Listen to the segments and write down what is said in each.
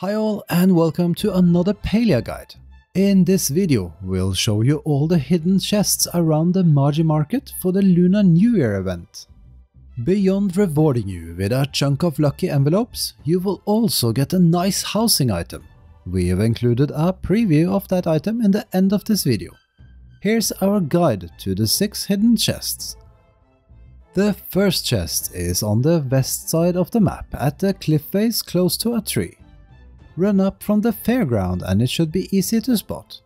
Hi all and welcome to another Palia guide. In this video we'll show you all the hidden chests around the Maji Market for the Lunar New Year event. Beyond rewarding you with a chunk of lucky envelopes, you will also get a nice housing item. We have included a preview of that item in the end of this video. Here's our guide to the 6 hidden chests. The first chest is on the west side of the map at the cliff face close to a tree. Run up from the fairground and it should be easy to spot.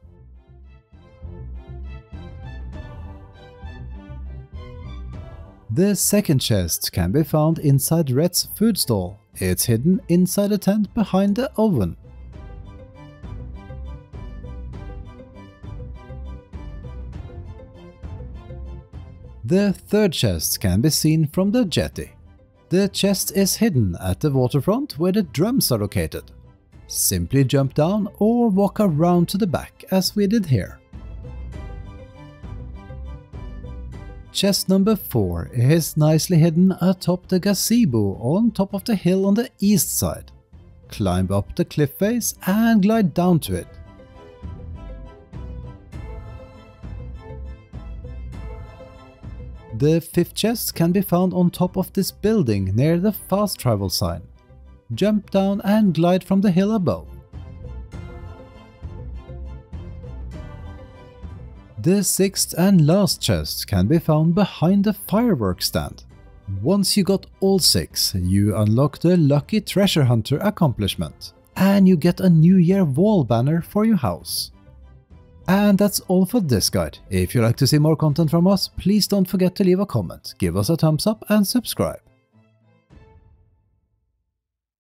The second chest can be found inside Red's food stall. It's hidden inside a tent behind the oven. The third chest can be seen from the jetty. The chest is hidden at the waterfront where the drums are located. Simply jump down or walk around to the back as we did here. Chest number 4 is nicely hidden atop the gazebo on top of the hill on the east side. Climb up the cliff face and glide down to it. The 5th chest can be found on top of this building near the fast travel sign. Jump down and glide from the hill above. The 6th and last chest can be found behind the fireworks stand. Once you got all 6, you unlock the Lucky Treasure Hunter accomplishment, and you get a New Year wall banner for your house. And that's all for this guide. If you like to see more content from us, please don't forget to leave a comment, give us a thumbs up and subscribe.